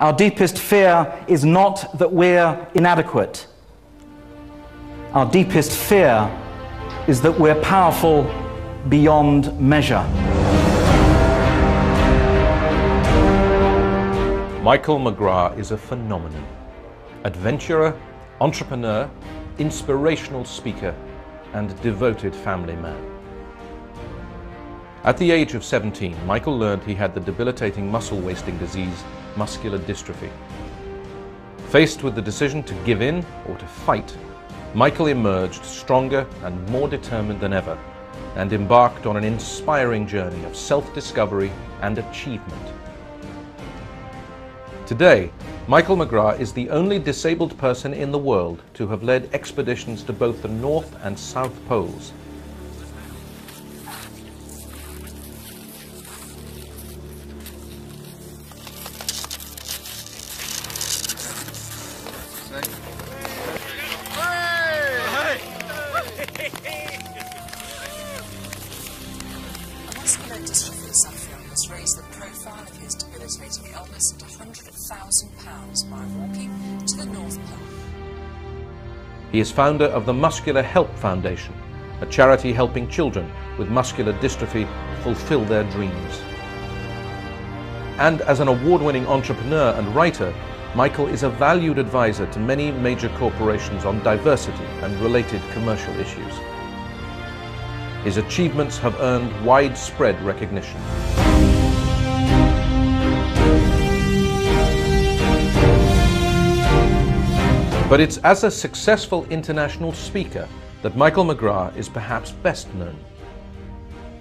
Our deepest fear is not that we're inadequate. Our deepest fear is that we're powerful beyond measure. Michael McGrath is a phenomenon. Adventurer, entrepreneur, inspirational speaker, and devoted family man. At the age of 17, Michael learned he had the debilitating muscle-wasting disease, muscular dystrophy. Faced with the decision to give in or to fight, Michael emerged stronger and more determined than ever, and embarked on an inspiring journey of self-discovery and achievement. Today, Michael McGrath is the only disabled person in the world to have led expeditions to both the North and South Poles. Muscular dystrophy suffering has raised the profile of his debilitating illness at 100,000 pounds by walking to the North Pole. He is founder of the Muscular Help Foundation, a charity helping children with muscular dystrophy fulfill their dreams. And as an award-winning entrepreneur and writer, Michael is a valued advisor to many major corporations on diversity and related commercial issues. His achievements have earned widespread recognition. But it's as a successful international speaker that Michael McGrath is perhaps best known.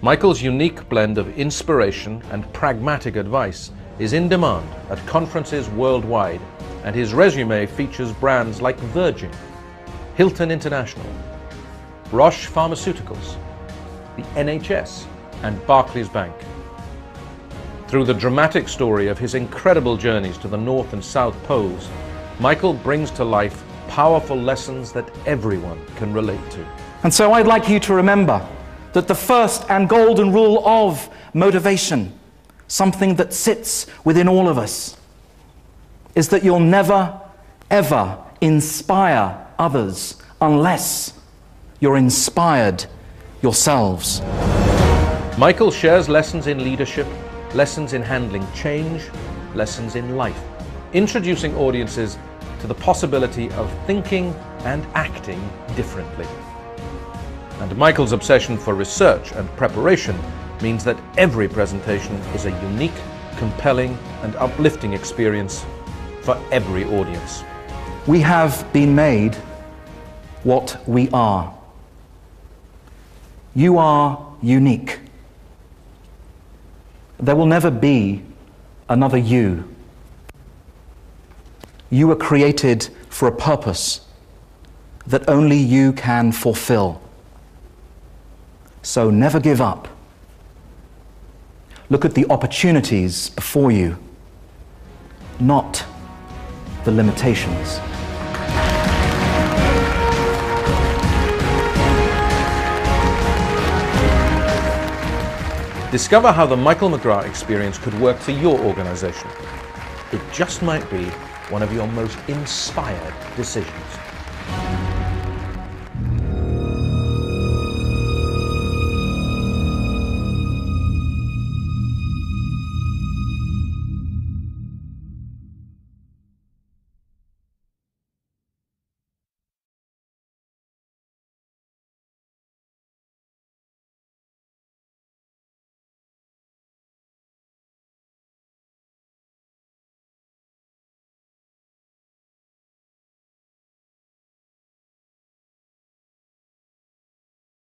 Michael's unique blend of inspiration and pragmatic advice is in demand at conferences worldwide, and his resume features brands like Virgin, Hilton International, Roche Pharmaceuticals, the NHS and Barclays Bank. Through the dramatic story of his incredible journeys to the North and South Poles, Michael brings to life powerful lessons that everyone can relate to. And so I'd like you to remember that the first and golden rule of motivation, something that sits within all of us, is that you'll never, ever inspire others unless you're inspired yourselves. Michael shares lessons in leadership, lessons in handling change, lessons in life, introducing audiences to the possibility of thinking and acting differently. And Michael's obsession for research and preparation means that every presentation is a unique, compelling, and uplifting experience for every audience. We have been made what we are. You are unique. There will never be another you. You were created for a purpose that only you can fulfill. So never give up. Look at the opportunities before you, not the limitations. Discover how the Michael McGrath experience could work for your organization. It just might be one of your most inspired decisions.